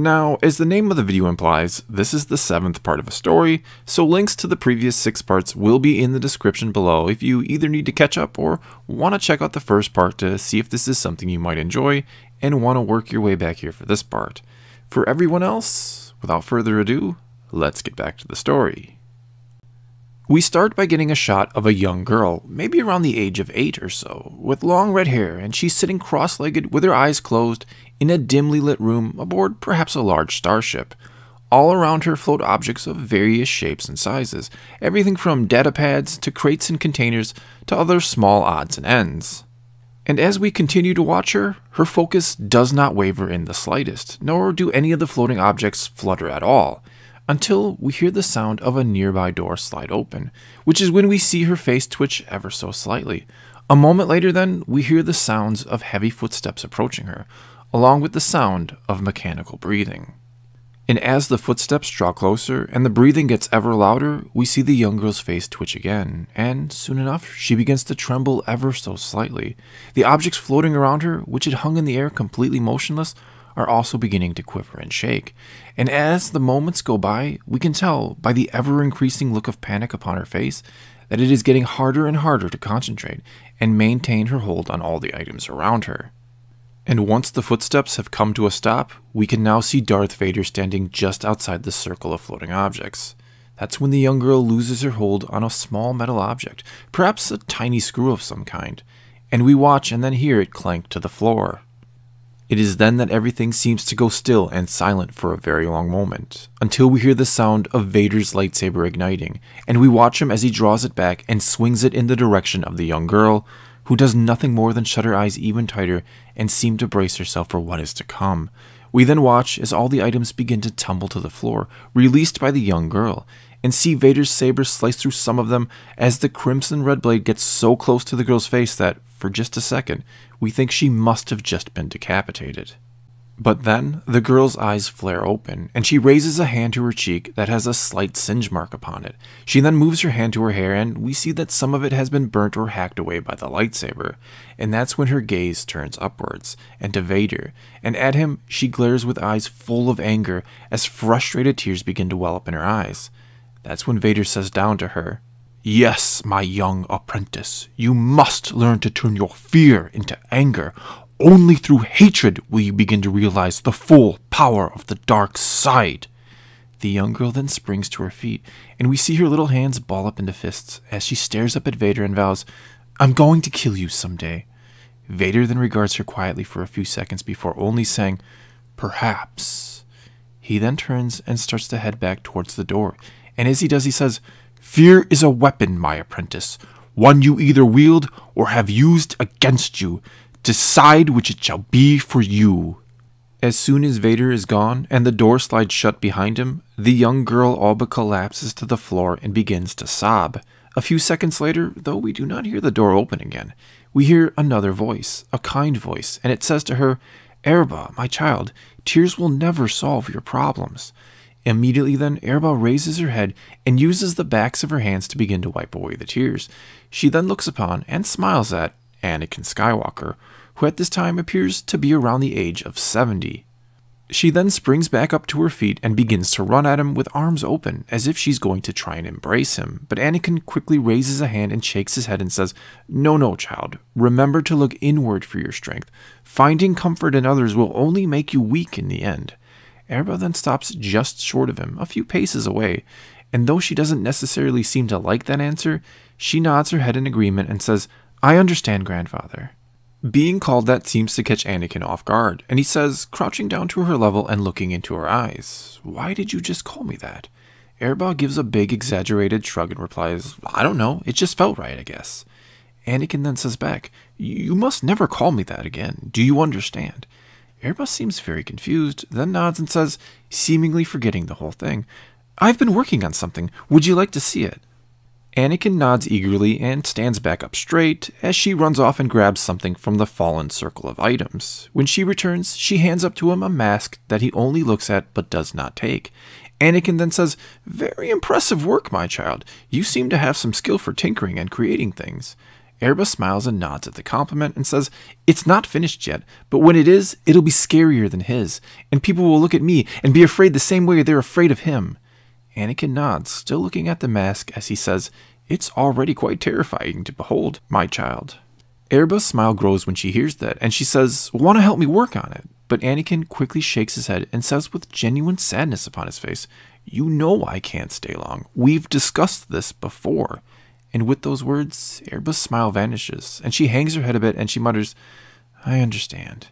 Now, as the name of the video implies, this is the 7th part of a story, so links to the previous 6 parts will be in the description below if you either need to catch up or want to check out the first part to see if this is something you might enjoy and want to work your way back here for this part. For everyone else, without further ado, let's get back to the story. We start by getting a shot of a young girl, maybe around the age of 8 or so, with long red hair, and she's sitting cross-legged with her eyes closed in a dimly lit room aboard perhaps a large starship. All around her float objects of various shapes and sizes, everything from data pads to crates and containers to other small odds and ends. And as we continue to watch her, her focus does not waver in the slightest, nor do any of the floating objects flutter at all, until we hear the sound of a nearby door slide open, which is when we see her face twitch ever so slightly. A moment later then, we hear the sounds of heavy footsteps approaching her, along with the sound of mechanical breathing. And as the footsteps draw closer and the breathing gets ever louder, we see the young girl's face twitch again, and soon enough, she begins to tremble ever so slightly. The objects floating around her, which had hung in the air completely motionless, are also beginning to quiver and shake, and as the moments go by, we can tell by the ever-increasing look of panic upon her face that it is getting harder and harder to concentrate and maintain her hold on all the items around her. And once the footsteps have come to a stop, we can now see Darth Vader standing just outside the circle of floating objects. That's when the young girl loses her hold on a small metal object, perhaps a tiny screw of some kind, and we watch and then hear it clank to the floor. It is then that everything seems to go still and silent for a very long moment, until we hear the sound of Vader's lightsaber igniting, and we watch him as he draws it back and swings it in the direction of the young girl, who does nothing more than shut her eyes even tighter and seem to brace herself for what is to come. We then watch as all the items begin to tumble to the floor, released by the young girl, and see Vader's saber slice through some of them as the crimson red blade gets so close to the girl's face that, for just a second, we think she must have just been decapitated. But then, the girl's eyes flare open, and she raises a hand to her cheek that has a slight singe mark upon it. She then moves her hand to her hair, and we see that some of it has been burnt or hacked away by the lightsaber, and that's when her gaze turns upwards, and to Vader, and at him she glares with eyes full of anger as frustrated tears begin to well up in her eyes. That's when Vader says down to her, "Yes, my young apprentice, you must learn to turn your fear into anger. Only through hatred will you begin to realize the full power of the dark side." The young girl then springs to her feet, and we see her little hands ball up into fists as she stares up at Vader and vows, "I'm going to kill you someday." Vader then regards her quietly for a few seconds before only saying, "Perhaps." He then turns and starts to head back towards the door, and as he does, he says, "Fear is a weapon, my apprentice, one you either wield or have used against you. Decide which it shall be for you." As soon as Vader is gone and the door slides shut behind him, the young girl all but collapses to the floor and begins to sob. A few seconds later, though we do not hear the door open again, we hear another voice, a kind voice, and it says to her, "Erba, my child, tears will never solve your problems." Immediately then, Erba raises her head and uses the backs of her hands to begin to wipe away the tears. She then looks upon and smiles at Anakin Skywalker, who at this time appears to be around the age of 70. She then springs back up to her feet and begins to run at him with arms open, as if she's going to try and embrace him, but Anakin quickly raises a hand and shakes his head and says, No, child, remember to look inward for your strength. Finding comfort in others will only make you weak in the end." Erba then stops just short of him, a few paces away, and though she doesn't necessarily seem to like that answer, she nods her head in agreement and says, "I understand, grandfather." Being called that seems to catch Anakin off guard, and he says, crouching down to her level and looking into her eyes, "Why did you just call me that?" Erba gives a big exaggerated shrug and replies, "I don't know, it just felt right, I guess." Anakin then says back, "You must never call me that again, do you understand?" Erba seems very confused, then nods and says, seemingly forgetting the whole thing, "I've been working on something. Would you like to see it?" Anakin nods eagerly and stands back up straight as she runs off and grabs something from the fallen circle of items. When she returns, she hands up to him a mask that he only looks at but does not take. Anakin then says, "Very impressive work, my child. You seem to have some skill for tinkering and creating things." Erba smiles and nods at the compliment and says, "It's not finished yet, but when it is, it'll be scarier than his, and people will look at me and be afraid the same way they're afraid of him." Anakin nods, still looking at the mask as he says, "It's already quite terrifying to behold, my child." Erba's smile grows when she hears that, and she says, "Want to help me work on it?" But Anakin quickly shakes his head and says with genuine sadness upon his face, "You know I can't stay long. We've discussed this before." And with those words, Erba's smile vanishes, and she hangs her head a bit and she mutters, "I understand."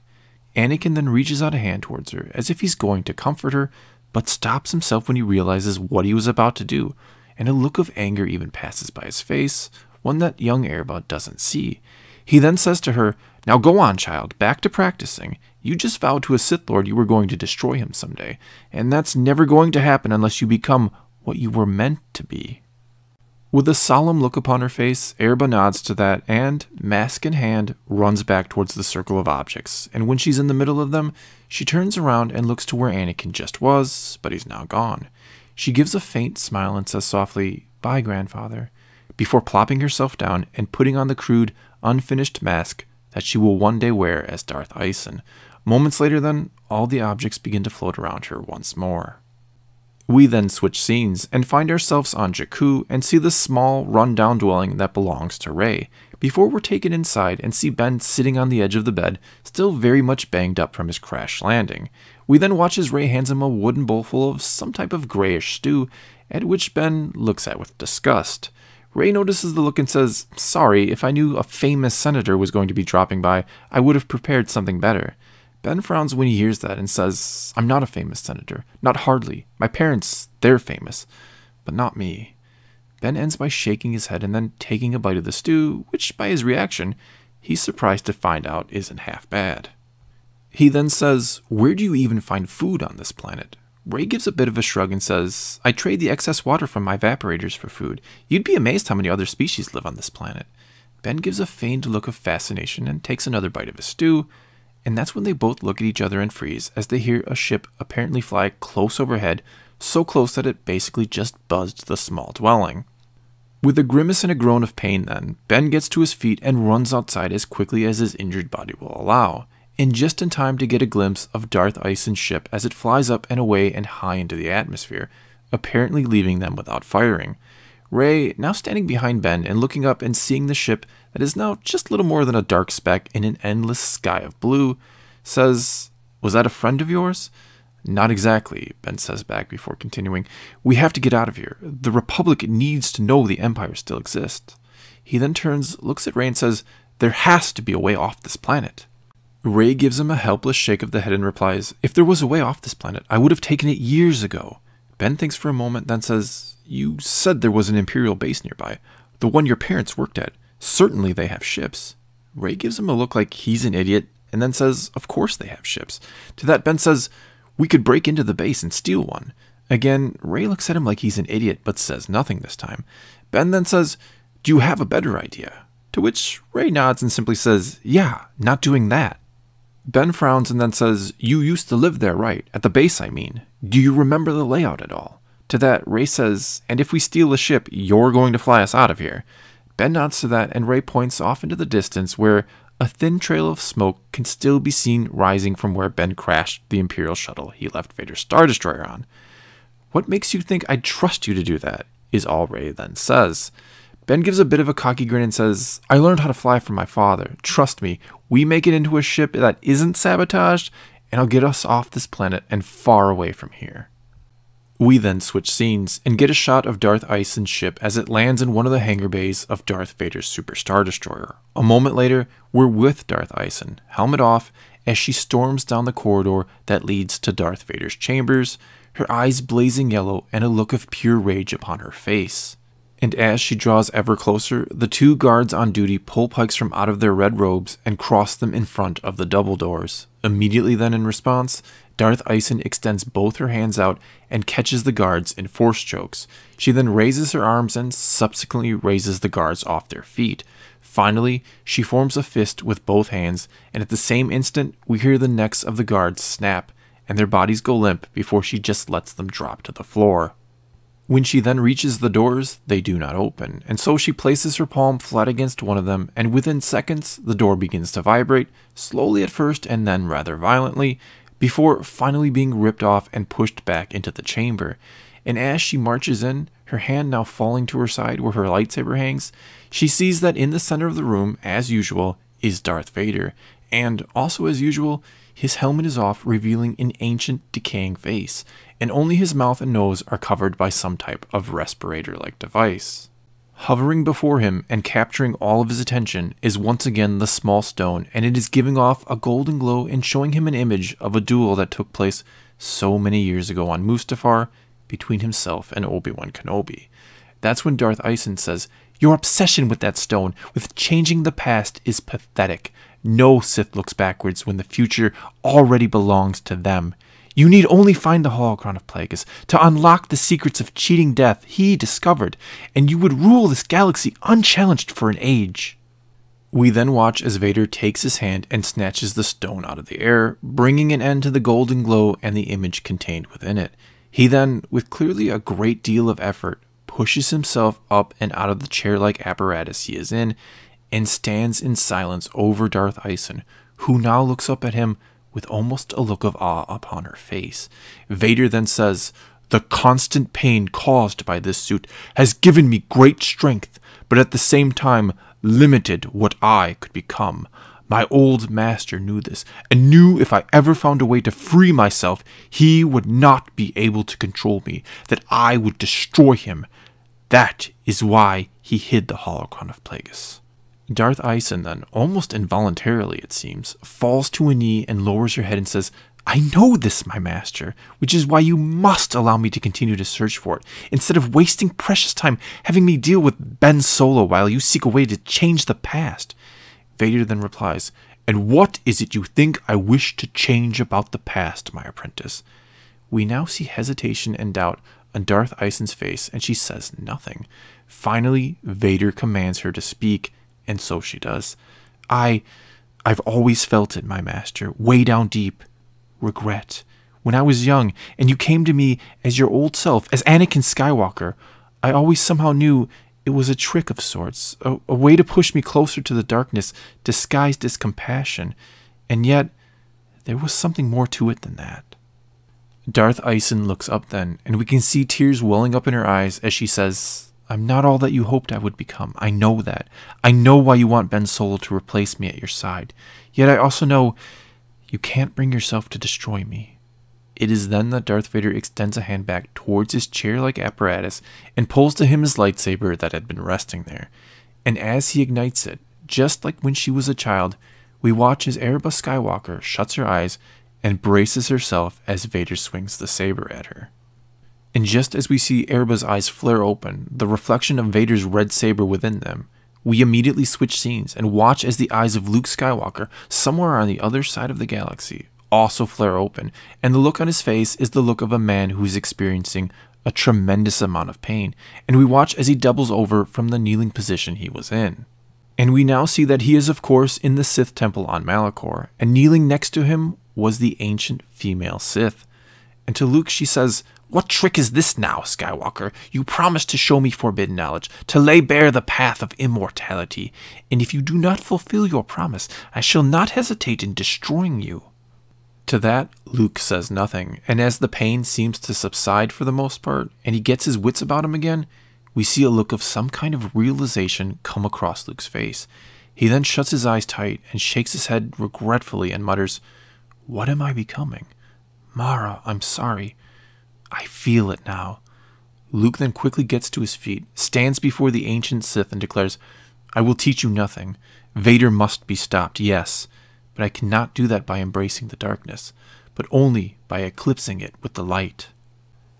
Anakin then reaches out a hand towards her, as if he's going to comfort her, but stops himself when he realizes what he was about to do, and a look of anger even passes by his face, one that young Erba doesn't see. He then says to her, "Now go on, child, back to practicing. You just vowed to a Sith Lord you were going to destroy him someday, and that's never going to happen unless you become what you were meant to be." With a solemn look upon her face, Erba nods to that and, mask in hand, runs back towards the circle of objects, and when she's in the middle of them, she turns around and looks to where Anakin just was, but he's now gone. She gives a faint smile and says softly, "Bye, grandfather," before plopping herself down and putting on the crude, unfinished mask that she will one day wear as Darth Isen. Moments later then, all the objects begin to float around her once more. We then switch scenes and find ourselves on Jakku and see the small, run-down dwelling that belongs to Rey, before we're taken inside and see Ben sitting on the edge of the bed, still very much banged up from his crash landing. We then watch as Rey hands him a wooden bowl full of some type of grayish stew, at which Ben looks at with disgust. Rey notices the look and says, "Sorry, if I knew a famous senator was going to be dropping by, I would have prepared something better." Ben frowns when he hears that and says, "I'm not a famous senator. Not hardly. My parents, they're famous. But not me." Ben ends by shaking his head and then taking a bite of the stew, which, by his reaction, he's surprised to find out isn't half bad. He then says, "Where do you even find food on this planet?" Rey gives a bit of a shrug and says, "I trade the excess water from my evaporators for food. You'd be amazed how many other species live on this planet." Ben gives a feigned look of fascination and takes another bite of his stew, and that's when they both look at each other and freeze as they hear a ship apparently fly close overhead, so close that it basically just buzzed the small dwelling. With a grimace and a groan of pain then, Ben gets to his feet and runs outside as quickly as his injured body will allow, and just in time to get a glimpse of Darth Isen's ship as it flies up and away and high into the atmosphere, apparently leaving them without firing. Rey, now standing behind Ben and looking up and seeing the ship that is now just little more than a dark speck in an endless sky of blue, says, "Was that a friend of yours?" "Not exactly," Ben says back before continuing. "We have to get out of here. The Republic needs to know the Empire still exists." He then turns, looks at Rey and says, "There has to be a way off this planet." Rey gives him a helpless shake of the head and replies, "If there was a way off this planet, I would have taken it years ago." Ben thinks for a moment, then says, "You said there was an Imperial base nearby, the one your parents worked at. Certainly they have ships." Rey gives him a look like he's an idiot, and then says, "Of course they have ships." To that, Ben says, "We could break into the base and steal one." Again, Rey looks at him like he's an idiot, but says nothing this time. Ben then says, "Do you have a better idea?" To which Rey nods and simply says, "Yeah, not doing that." Ben frowns and then says, "You used to live there, right? At the base, I mean. Do you remember the layout at all?" To that, Rey says, "And if we steal the ship, you're going to fly us out of here." Ben nods to that, and Rey points off into the distance where a thin trail of smoke can still be seen rising from where Ben crashed the Imperial shuttle he left Vader's Star Destroyer on. "What makes you think I'd trust you to do that?" is all Rey then says. Ben gives a bit of a cocky grin and says, "I learned how to fly from my father. Trust me, we make it into a ship that isn't sabotaged, and I'll get us off this planet and far away from here." We then switch scenes and get a shot of Darth Isen's ship as it lands in one of the hangar bays of Darth Vader's Super Star Destroyer. A moment later, we're with Darth Isen, helmet off, as she storms down the corridor that leads to Darth Vader's chambers, her eyes blazing yellow and a look of pure rage upon her face. And as she draws ever closer, the two guards on duty pull pikes from out of their red robes and cross them in front of the double doors. Immediately then, in response, Darth Isen extends both her hands out and catches the guards in force chokes. She then raises her arms and subsequently raises the guards off their feet. Finally, she forms a fist with both hands, and at the same instant, we hear the necks of the guards snap, and their bodies go limp before she just lets them drop to the floor. When she then reaches the doors, they do not open, and so she places her palm flat against one of them, and within seconds, the door begins to vibrate, slowly at first and then rather violently, before finally being ripped off and pushed back into the chamber. And as she marches in, her hand now falling to her side where her lightsaber hangs, she sees that in the center of the room, as usual, is Darth Vader, and also as usual, his helmet is off, revealing an ancient, decaying face, and only his mouth and nose are covered by some type of respirator-like device. Hovering before him and capturing all of his attention is once again the small stone, and it is giving off a golden glow and showing him an image of a duel that took place so many years ago on Mustafar between himself and Obi-Wan Kenobi. That's when Darth Isen says, "Your obsession with that stone, with changing the past, is pathetic. No Sith looks backwards when the future already belongs to them. You need only find the Holocron of Plagueis to unlock the secrets of cheating death he discovered, and you would rule this galaxy unchallenged for an age." We then watch as Vader takes his hand and snatches the stone out of the air, bringing an end to the golden glow and the image contained within it. He then, with clearly a great deal of effort, pushes himself up and out of the chair-like apparatus he is in, and stands in silence over Darth Ison, who now looks up at him with almost a look of awe upon her face. Vader then says, "The constant pain caused by this suit has given me great strength, but at the same time limited what I could become. My old master knew this, and knew if I ever found a way to free myself, he would not be able to control me, that I would destroy him. That is why he hid the Holocron of Plagueis." Darth Ison then, almost involuntarily it seems, falls to a knee and lowers her head and says, "I know this, my master, which is why you must allow me to continue to search for it, instead of wasting precious time having me deal with Ben Solo while you seek a way to change the past." Vader then replies, "And what is it you think I wish to change about the past, my apprentice?" We now see hesitation and doubt on Darth Ison's face, and she says nothing. Finally, Vader commands her to speak, and so she does. "I've always felt it, my master, way down deep. Regret. When I was young, and you came to me as your old self, as Anakin Skywalker, I always somehow knew it was a trick of sorts, a way to push me closer to the darkness, disguised as compassion. And yet, there was something more to it than that." Darth Ison looks up then, and we can see tears welling up in her eyes as she says, "I'm not all that you hoped I would become. I know that. I know why you want Ben Solo to replace me at your side. Yet I also know you can't bring yourself to destroy me." It is then that Darth Vader extends a hand back towards his chair-like apparatus and pulls to him his lightsaber that had been resting there. And as he ignites it, just like when she was a child, we watch as Ahsoka Skywalker shuts her eyes and braces herself as Vader swings the saber at her. And just as we see Erba's eyes flare open, the reflection of Vader's red saber within them, we immediately switch scenes and watch as the eyes of Luke Skywalker, somewhere on the other side of the galaxy, also flare open, and the look on his face is the look of a man who is experiencing a tremendous amount of pain, and we watch as he doubles over from the kneeling position he was in. And we now see that he is of course in the Sith temple on Malachor, and kneeling next to him was the ancient female Sith. And to Luke she says, "What trick is this now, Skywalker? You promised to show me forbidden knowledge, to lay bare the path of immortality, and if you do not fulfill your promise, I shall not hesitate in destroying you." To that, Luke says nothing, and as the pain seems to subside for the most part, and he gets his wits about him again, we see a look of some kind of realization come across Luke's face. He then shuts his eyes tight and shakes his head regretfully and mutters, "What am I becoming? Mara, I'm sorry. I feel it now." Luke then quickly gets to his feet, stands before the ancient Sith and declares, "I will teach you nothing. Vader must be stopped, yes, but I cannot do that by embracing the darkness, but only by eclipsing it with the light."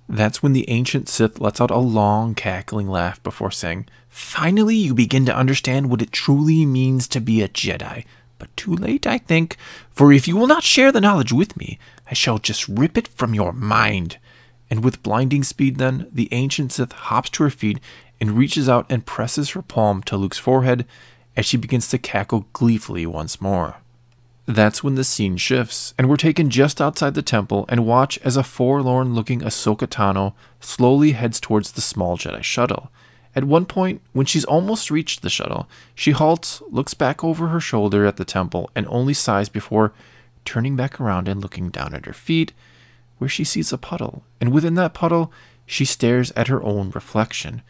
That's when the ancient Sith lets out a long cackling laugh before saying, "Finally you begin to understand what it truly means to be a Jedi. But too late, I think, for if you will not share the knowledge with me, I shall just rip it from your mind." And with blinding speed then, the ancient Sith hops to her feet and reaches out and presses her palm to Luke's forehead as she begins to cackle gleefully once more. That's when the scene shifts, and we're taken just outside the temple and watch as a forlorn-looking Ahsoka Tano slowly heads towards the small Jedi shuttle. At one point, when she's almost reached the shuttle, she halts, looks back over her shoulder at the temple, and only sighs before turning back around and looking down at her feet, where she sees a puddle, and within that puddle, she stares at her own reflection.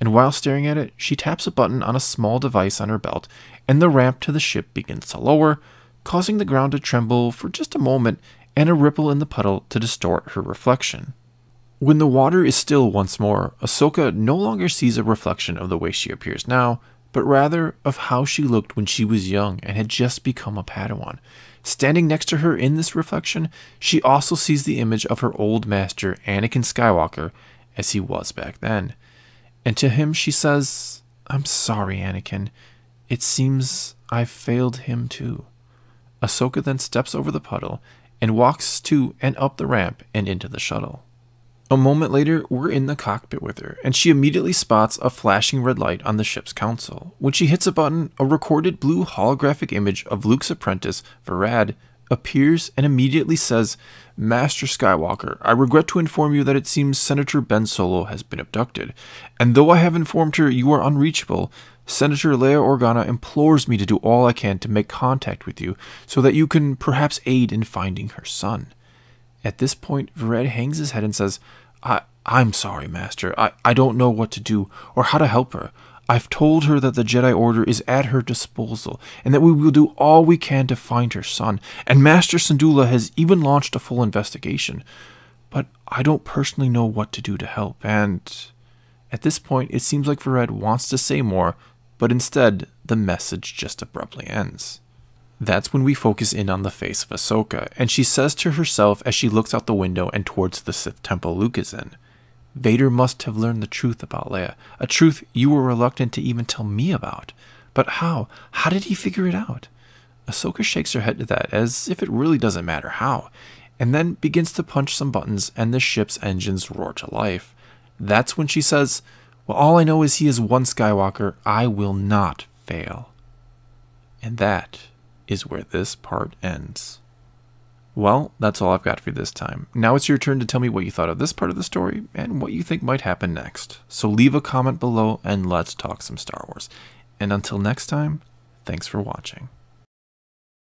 And while staring at it, she taps a button on a small device on her belt, and the ramp to the ship begins to lower, causing the ground to tremble for just a moment and a ripple in the puddle to distort her reflection. When the water is still once more, Ahsoka no longer sees a reflection of the way she appears now, but rather of how she looked when she was young and had just become a Padawan. Standing next to her in this reflection, she also sees the image of her old master, Anakin Skywalker, as he was back then. And to him she says, "I'm sorry, Anakin. It seems I've failed him too." Ahsoka then steps over the puddle and walks to and up the ramp and into the shuttle. A moment later, we're in the cockpit with her, and she immediately spots a flashing red light on the ship's console. When she hits a button, a recorded blue holographic image of Luke's apprentice, Vered, appears and immediately says, "Master Skywalker, I regret to inform you that it seems Senator Ben Solo has been abducted, and though I have informed her you are unreachable, Senator Leia Organa implores me to do all I can to make contact with you so that you can perhaps aid in finding her son." At this point, Vered hangs his head and says, I'm sorry, Master. I don't know what to do or how to help her. I've told her that the Jedi Order is at her disposal and that we will do all we can to find her son, and Master Syndulla has even launched a full investigation. But I don't personally know what to do to help, and... At this point, it seems like Vered wants to say more, but instead, the message just abruptly ends. That's when we focus in on the face of Ahsoka, and she says to herself as she looks out the window and towards the Sith Temple Luke is in, "Vader must have learned the truth about Leia, a truth you were reluctant to even tell me about. But how? How did he figure it out?" Ahsoka shakes her head at that, as if it really doesn't matter how, and then begins to punch some buttons and the ship's engines roar to life. That's when she says, "Well, all I know is he is one Skywalker. I will not fail." And that is where this part ends. Well, that's all I've got for you this time. Now it's your turn to tell me what you thought of this part of the story and what you think might happen next. So leave a comment below and let's talk some Star Wars. And until next time, thanks for watching.